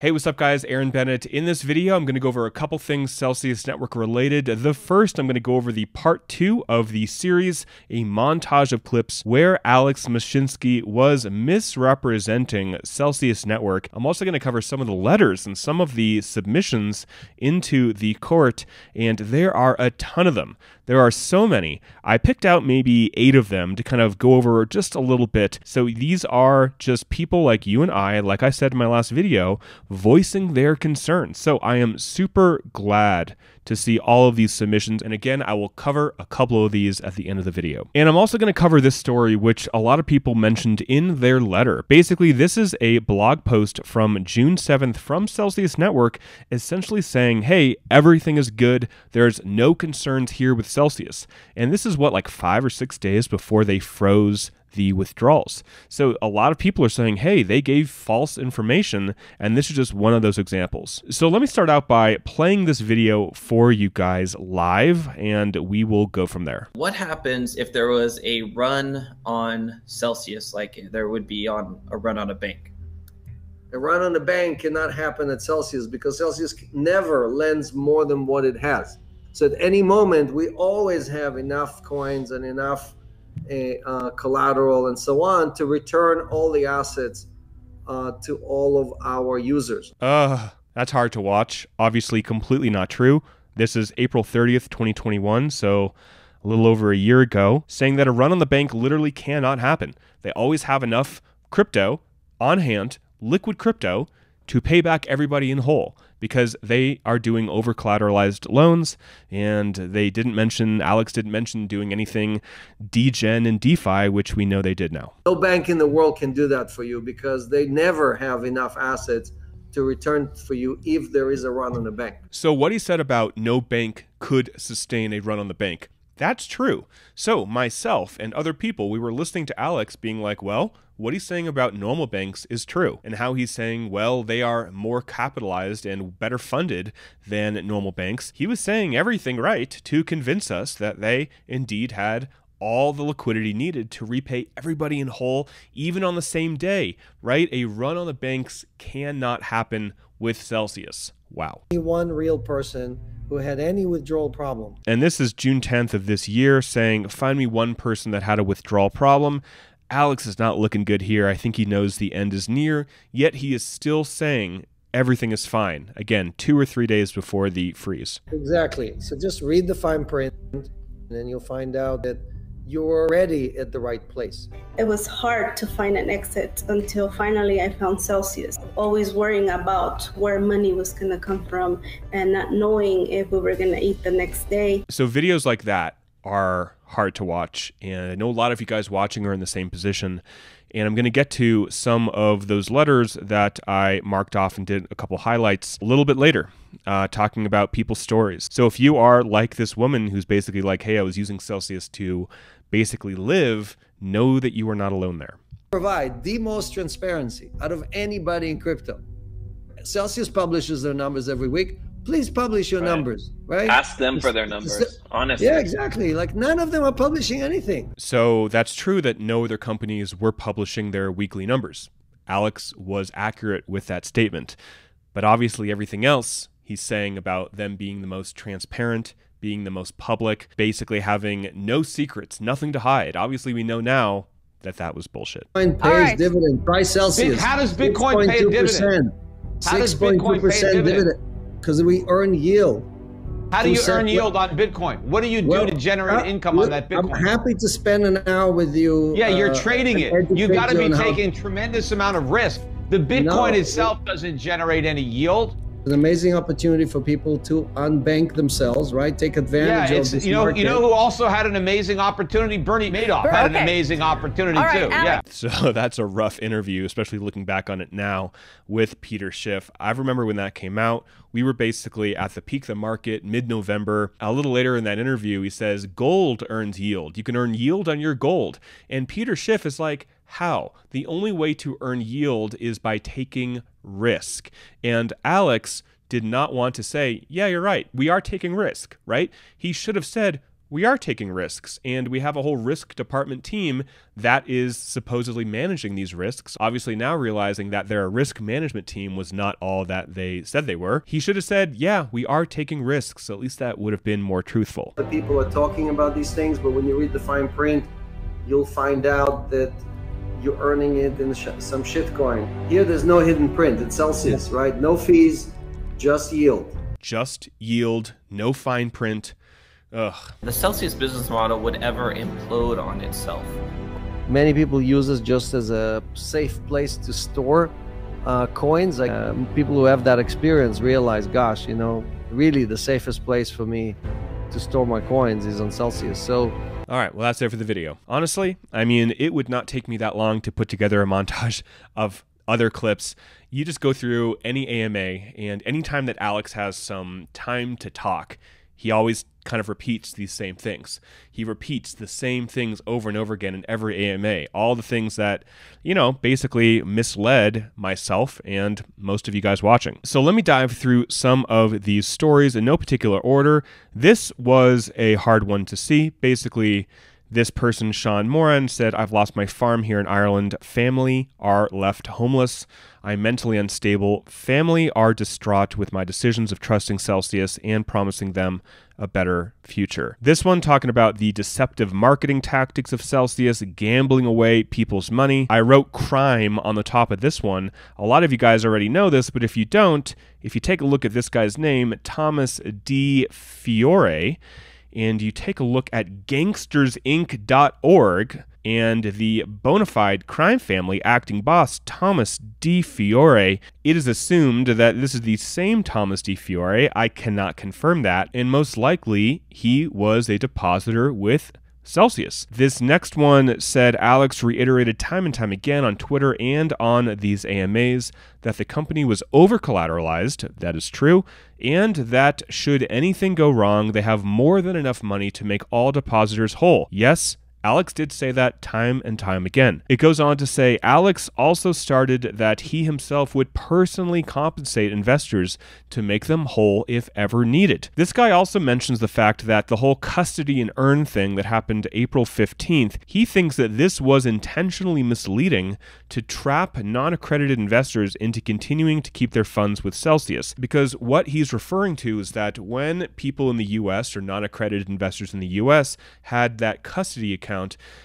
Hey, what's up guys, Aaron Bennett. In this video, I'm gonna go over a couple things Celsius Network related. The first, I'm gonna go over the part 2 of the series, a montage of clips where Alex Mashinsky was misrepresenting Celsius Network. I'm also gonna cover some of the letters and some of the submissions into the court, and there are a ton of them. There are so many. I picked out maybe 8 of them to kind of go over just a little bit. So these are just people like you and I, like I said in my last video, voicing their concerns. So I am super glad to see all of these submissions. And again, I will cover a couple of these at the end of the video. And I'm also going to cover this story, which a lot of people mentioned in their letter. Basically, this is a blog post from June 7th from Celsius Network, essentially saying, hey, everything is good. There's no concerns here with Celsius. And this is what, like 5 or 6 days before they froze the withdrawals. So a lot of people are saying, hey, they gave false information, and this is just one of those examples. So let me start out by playing this video for you guys live, and we will go from there. What happens if there was a run on Celsius, like there would be on a run on a bank? A run on a bank cannot happen at Celsius because Celsius never lends more than what it has. So at any moment, we always have enough coins and enough collateral and so on to return all the assets to all of our users. That's hard to watch. Obviously completely not true. This is April 30th, 2021, so a little over a year ago, saying that a run on the bank literally cannot happen. They always have enough crypto on hand, liquid crypto, to pay back everybody in whole, because they are doing over collateralized loans, and they didn't mention, Alex didn't mention doing anything degen and DeFi, which we know they did now. No bank in the world can do that for you because they never have enough assets to return for you if there is a run on the bank. So what he said about no bank could sustain a run on the bank, that's true. So myself and other people, we were listening to Alex being like, well, what he's saying about normal banks is true, and how he's saying, well, they are more capitalized and better funded than normal banks. He was saying everything right to convince us that they indeed had all the liquidity needed to repay everybody in whole, even on the same day, right? A run on the banks cannot happen with Celsius. Wow. Only one real person who had any withdrawal problem. And this is June 10th of this year, saying, find me one person that had a withdrawal problem. Alex is not looking good here. I think he knows the end is near, yet he is still saying everything is fine. Again, 2 or 3 days before the freeze. Exactly. So just read the fine print, and then you'll find out that you're already at the right place. It was hard to find an exit until finally I found Celsius. Always worrying about where money was going to come from and not knowing if we were going to eat the next day. So videos like that are hard to watch, and I know a lot of you guys watching are in the same position, and I'm going to get to some of those letters that I marked off and did a couple highlights a little bit later, talking about people's stories. So if you are like this woman who's basically like, hey, I was using Celsius to basically live, know that you are not alone there. Provide the most transparency out of anybody in crypto. Celsius publishes their numbers every week. Please publish your numbers, right? Ask them for their numbers, honestly. Yeah, exactly. Like none of them are publishing anything. So that's true that no other companies were publishing their weekly numbers. Alex was accurate with that statement. But obviously everything else he's saying about them being the most transparent, being the most public, basically having no secrets, nothing to hide. Obviously we know now that that was bullshit. Bitcoin pays dividend, price Celsius. How does Bitcoin pay a dividend? 6.2% dividend. Because we earn yield. How do you earn yield on Bitcoin? What do you do to generate income on that Bitcoin? I'm happy to spend an hour with you. Yeah, you're trading it. You've got to be taking tremendous amount of risk. The Bitcoin itself doesn't generate any yield. An amazing opportunity for people to unbank themselves, right? Take advantage of this market. You know who also had an amazing opportunity? Bernie Madoff had an amazing opportunity too. Yeah. So that's a rough interview, especially looking back on it now with Peter Schiff. I remember when that came out, we were basically at the peak of the market, mid-November. A little later in that interview, he says, gold earns yield. You can earn yield on your gold. And Peter Schiff is like, how? The only way to earn yield is by taking risk. And Alex did not want to say, yeah, you're right, we are taking risk, right? He should have said, we are taking risks, and we have a whole risk department team that is supposedly managing these risks, obviously now realizing that their risk management team was not all that they said they were. He should have said, yeah, we are taking risks. At least that would have been more truthful. The people are talking about these things, but when you read the fine print, you'll find out that you're earning it in some shit coin. Here, there's no hidden print. It's Celsius, right? No fees, just yield. Just yield, no fine print. Ugh. The Celsius business model would ever implode on itself. Many people use this just as a safe place to store coins. Like, people who have that experience realize, gosh, you know, really the safest place for me to store my coins is on Celsius. So. All right, well, that's it for the video. Honestly, I mean, it would not take me that long to put together a montage of other clips. You just go through any AMA, and any time that Alex has some time to talk, he always kind of repeats these same things. He repeats the same things over and over again in every AMA. All the things that, you know, basically misled myself and most of you guys watching. So let me dive through some of these stories in no particular order. This was a hard one to see. Basically, this person, Sean Moran, said, "I've lost my farm here in Ireland. Family are left homeless. I'm mentally unstable. Family are distraught with my decisions of trusting Celsius and promising them a better future." This one talking about the deceptive marketing tactics of Celsius, gambling away people's money. I wrote crime on the top of this one. A lot of you guys already know this, but if you don't, if you take a look at this guy's name, Thomas D. Fiore, and you take a look at gangstersinc.org and the bona fide crime family acting boss, Thomas D. Fiore, it is assumed that this is the same Thomas D. Fiore. I cannot confirm that. And most likely, he was a depositor with Celsius. This next one said, "Alex reiterated time and time again on Twitter and on these AMAs that the company was over-collateralized." That is true. "And that should anything go wrong, they have more than enough money to make all depositors whole." Yes, Alex did say that time and time again. It goes on to say, "Alex also started that he himself would personally compensate investors to make them whole if ever needed." This guy also mentions the fact that the whole custody and earn thing that happened April 15th, he thinks that this was intentionally misleading to trap non-accredited investors into continuing to keep their funds with Celsius. Because what he's referring to is that when people in the US or non-accredited investors in the US had that custody account,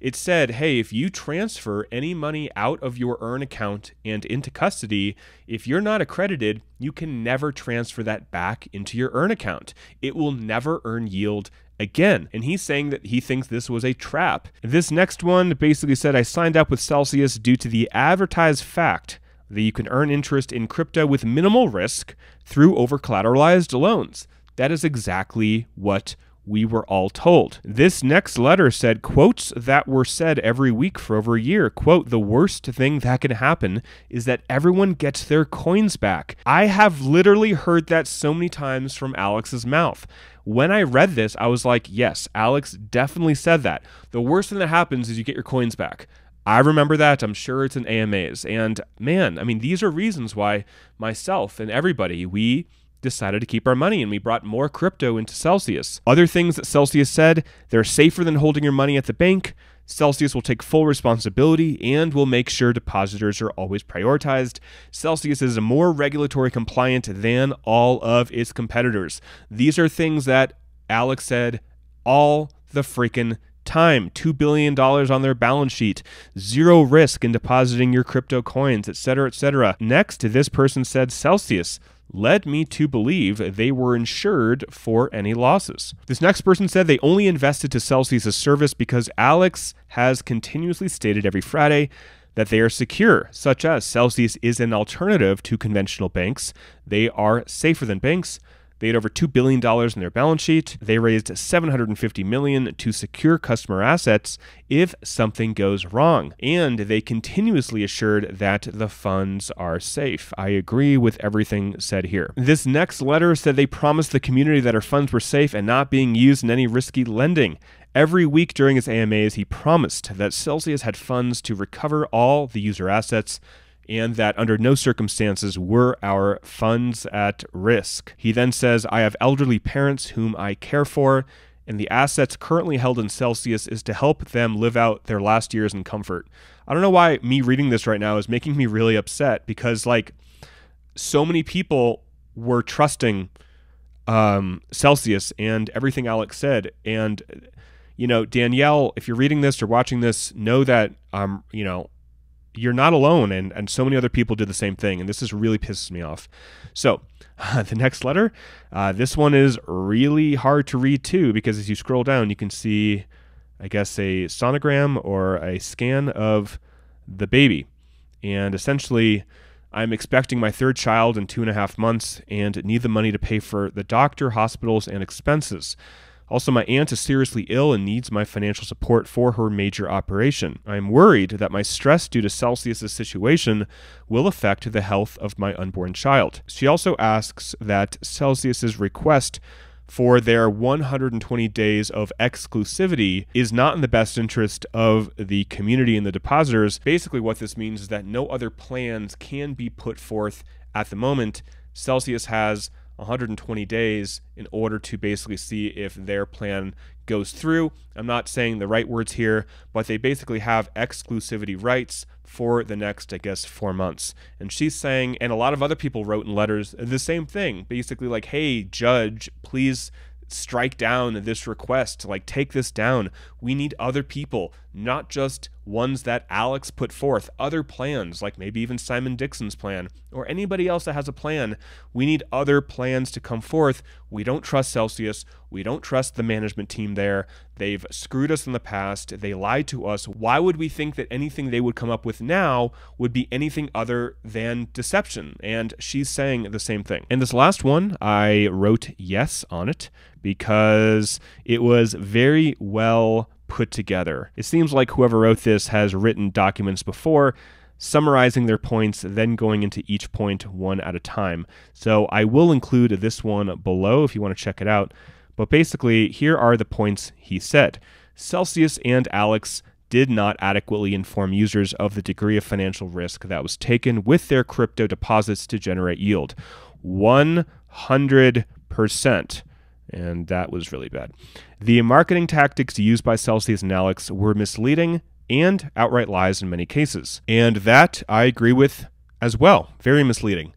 it said, hey, if you transfer any money out of your earn account and into custody, if you're not accredited, you can never transfer that back into your earn account. It will never earn yield again. And he's saying that he thinks this was a trap. This next one basically said, "I signed up with Celsius due to the advertised fact that you can earn interest in crypto with minimal risk through over-collateralized loans. That is exactly what we were all told." This next letter said, "Quotes that were said every week for over a year. Quote, the worst thing that can happen is that everyone gets their coins back." I have literally heard that so many times from Alex's mouth. When I read this, I was like, yes, Alex definitely said that. The worst thing that happens is you get your coins back. I remember that. I'm sure it's in AMAs. And man, I mean, these are reasons why myself and everybody, we decided to keep our money, and we brought more crypto into Celsius. Other things that Celsius said: they're safer than holding your money at the bank. Celsius will take full responsibility and will make sure depositors are always prioritized. Celsius is more regulatory compliant than all of its competitors. These are things that Alex said all the freaking time. $2 billion on their balance sheet, zero risk in depositing your crypto coins, etc., etc. Next, this person said, "Celsius led me to believe they were insured for any losses." This next person said, "They only invested to Celsius' service because Alex has continuously stated every Friday that they are secure, such as Celsius is an alternative to conventional banks. They are safer than banks. They had over $2 billion in their balance sheet. They raised $750 million to secure customer assets if something goes wrong. And they continuously assured that the funds are safe." I agree with everything said here. This next letter said, "They promised the community that our funds were safe and not being used in any risky lending. Every week during his AMAs, he promised that Celsius had funds to recover all the user assets, and that under no circumstances were our funds at risk." He then says, "I have elderly parents whom I care for, and the assets currently held in Celsius is to help them live out their last years in comfort. I don't know why me reading this right now is making me really upset, because like so many people were trusting Celsius and everything Alex said. And, you know, Danielle, if you're reading this or watching this, know that, you know, you're not alone. And so many other people did the same thing. And this is really pisses me off. So the next letter, this one is really hard to read too, because as you scroll down, you can see, I guess, a sonogram or a scan of the baby. And essentially, I'm expecting my third child in 2.5 months and need the money to pay for the doctor, hospitals, and expenses. Also, my aunt is seriously ill and needs my financial support for her major operation. I'm worried that my stress due to Celsius's situation will affect the health of my unborn child. She also asks that Celsius's request for their 120 days of exclusivity is not in the best interest of the community and the depositors. Basically, what this means is that no other plans can be put forth at the moment. Celsius has 120 days in order to basically see if their plan goes through. I'm not saying the right words here, but they basically have exclusivity rights for the next, I guess, 4 months. And she's saying, and a lot of other people wrote in letters the same thing, basically like, hey, judge, please strike down this request, like take this down. We need other people, not just ones that Alex put forth, other plans, like maybe even Simon Dixon's plan or anybody else that has a plan. We need other plans to come forth. We don't trust Celsius. We don't trust the management team there. They've screwed us in the past. They lied to us. Why would we think that anything they would come up with now would be anything other than deception? And she's saying the same thing. And this last one, I wrote yes on it because it was very well put together. It seems like whoever wrote this has written documents before, summarizing their points, then going into each point one at a time. So I will include this one below if you want to check it out. But basically, here are the points he said. Celsius and Alex did not adequately inform users of the degree of financial risk that was taken with their crypto deposits to generate yield. 100%. And that was really bad. The marketing tactics used by Celsius and Alex were misleading and outright lies in many cases. And that I agree with as well. Very misleading.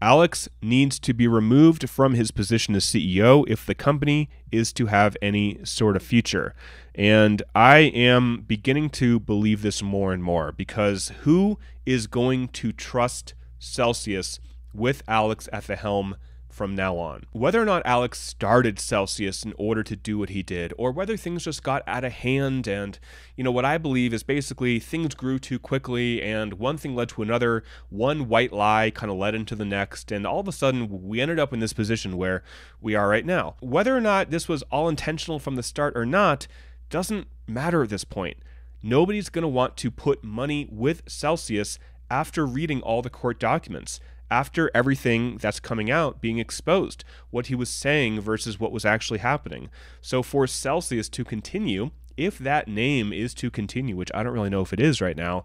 Alex needs to be removed from his position as CEO if the company is to have any sort of future. And I am beginning to believe this more and more, because who is going to trust Celsius with Alex at the helm from now on? Whether or not Alex started Celsius in order to do what he did, or whether things just got out of hand and, you know, what I believe is basically things grew too quickly and one thing led to another, one white lie kind of led into the next, and all of a sudden we ended up in this position where we are right now. Whether or not this was all intentional from the start or not doesn't matter at this point. Nobody's going to want to put money with Celsius after reading all the court documents, after everything that's coming out being exposed, what he was saying versus what was actually happening. So for Celsius to continue, if that name is to continue, which I don't really know if it is right now,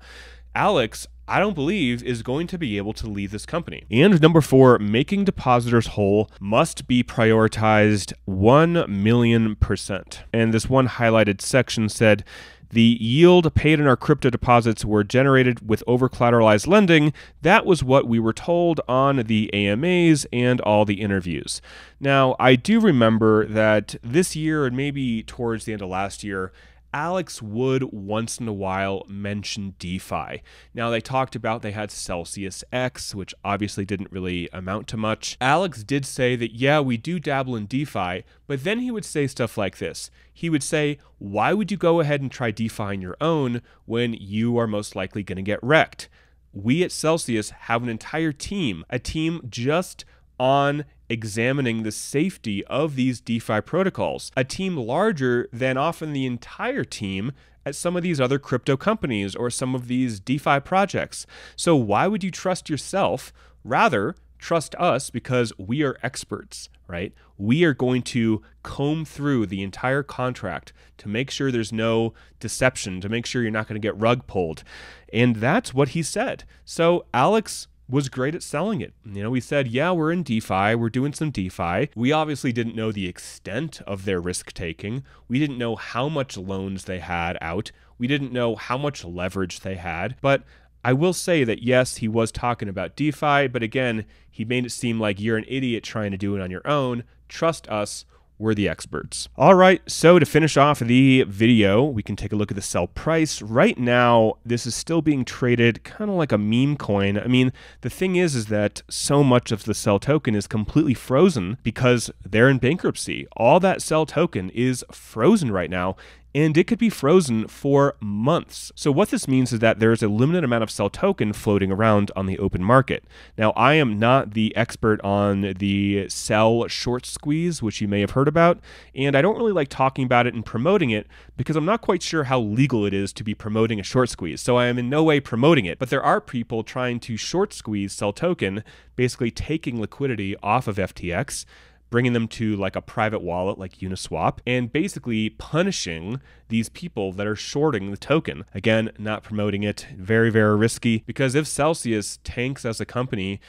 Alex, I don't believe, is going to be able to leave this company. And number four, making depositors whole must be prioritized 1,000,000%. And this one highlighted section said, the yield paid in our crypto deposits were generated with over-collateralized lending. That was what we were told on the AMAs and all the interviews. Now, I do remember that this year and maybe towards the end of last year, Alex would once in a while mention DeFi. Now, they talked about they had Celsius X, which obviously didn't really amount to much. Alex did say that, yeah, we do dabble in DeFi, but then he would say stuff like this. He would say, why would you go ahead and try DeFi on your own when you are most likely going to get wrecked? We at Celsius have an entire team, a team just on examining the safety of these DeFi protocols, a team larger than often the entire team at some of these other crypto companies or some of these DeFi projects. So why would you trust yourself? Rather, trust us, because we are experts, right? We are going to comb through the entire contract to make sure there's no deception, to make sure you're not going to get rug pulled. And that's what he said. So Alex was great at selling it. You know, we said, yeah, we're in DeFi, we're doing some DeFi. We obviously didn't know the extent of their risk taking. We didn't know how much loans they had out. We didn't know how much leverage they had. But I will say that, yes, he was talking about DeFi, but again, he made it seem like you're an idiot trying to do it on your own. Trust us, we're the experts. All right, so to finish off the video, we can take a look at the CEL price. Right now, this is still being traded kind of like a meme coin. I mean, the thing is that so much of the CEL token is completely frozen because they're in bankruptcy. All that CEL token is frozen right now, and it could be frozen for months. So what this means is that there is a limited amount of CEL token floating around on the open market. Now, I am not the expert on the CEL short squeeze, which you may have heard about, and I don't really like talking about it and promoting it because I'm not quite sure how legal it is to be promoting a short squeeze. So I am in no way promoting it, but there are people trying to short squeeze CEL token, basically taking liquidity off of FTX, bringing them to like a private wallet like Uniswap, and basically punishing these people that are shorting the token. Again, not promoting it, very, very risky, because if Celsius tanks as a company,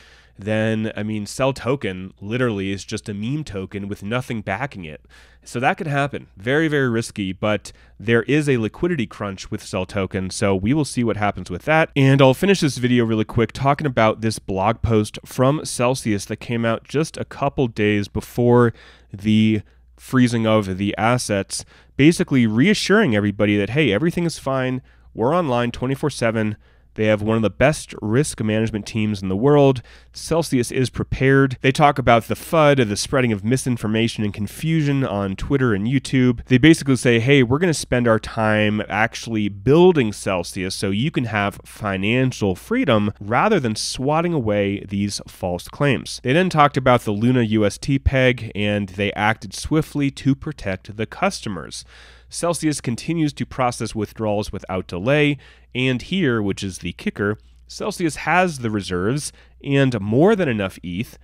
then, I mean, CEL token literally is just a meme token with nothing backing it. So that could happen. Very, very risky, but there is a liquidity crunch with CEL token, so we will see what happens with that. And I'll finish this video really quick talking about this blog post from Celsius that came out just a couple days before the freezing of the assets, basically reassuring everybody that, hey, everything is fine, we're online 24/7, they have one of the best risk management teams in the world. Celsius is prepared. They talk about the FUD, the spreading of misinformation and confusion on Twitter and YouTube. They basically say, hey, we're going to spend our time actually building Celsius so you can have financial freedom rather than swatting away these false claims. They then talked about the Luna UST peg, and they acted swiftly to protect the customers. Celsius continues to process withdrawals without delay, and here, which is the kicker, Celsius has the reserves and more than enough ETH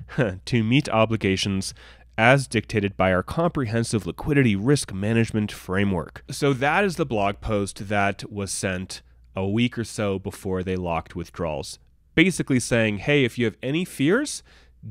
to meet obligations as dictated by our comprehensive liquidity risk management framework. So that is the blog post that was sent a week or so before they locked withdrawals, basically saying, hey, if you have any fears,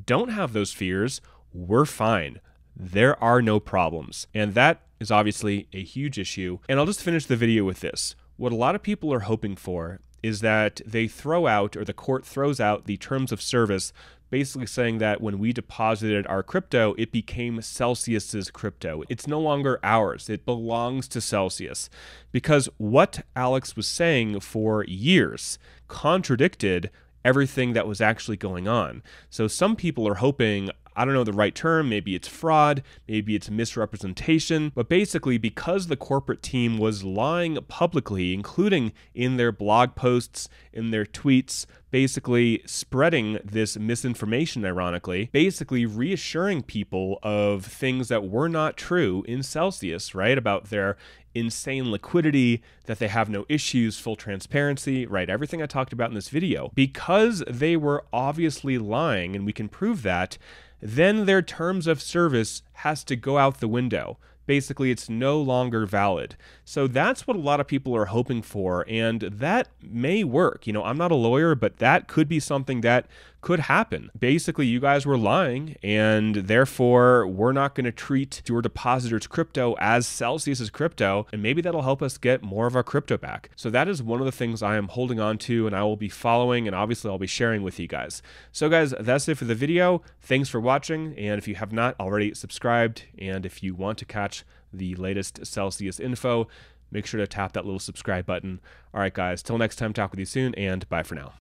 don't have those fears, we're fine. There are no problems. And that is obviously a huge issue. And I'll just finish the video with this. What a lot of people are hoping for is that they throw out, or the court throws out, the terms of service, basically saying that when we deposited our crypto, it became Celsius's crypto. It's no longer ours. It belongs to Celsius. Because what Alex was saying for years contradicted everything that was actually going on. So some people are hoping, I don't know the right term, maybe it's fraud, maybe it's misrepresentation, but basically because the corporate team was lying publicly, including in their blog posts, in their tweets, basically spreading this misinformation, ironically, basically reassuring people of things that were not true in Celsius, right? About their insane liquidity, that they have no issues, full transparency, right? Everything I talked about in this video. Because they were obviously lying, and we can prove that, then their terms of service has to go out the window. Basically, it's no longer valid. So that's what a lot of people are hoping for, and that may work. You know, I'm not a lawyer, but that could be something that could happen. Basically, you guys were lying, and therefore, we're not going to treat your depositor's crypto as Celsius's crypto, and maybe that'll help us get more of our crypto back. So that is one of the things I am holding on to, and I will be following, and obviously, I'll be sharing with you guys. So guys, that's it for the video. Thanks for watching, and if you have not already subscribed, and if you want to catch the latest Celsius info, make sure to tap that little subscribe button. All right, guys, till next time, talk with you soon, and bye for now.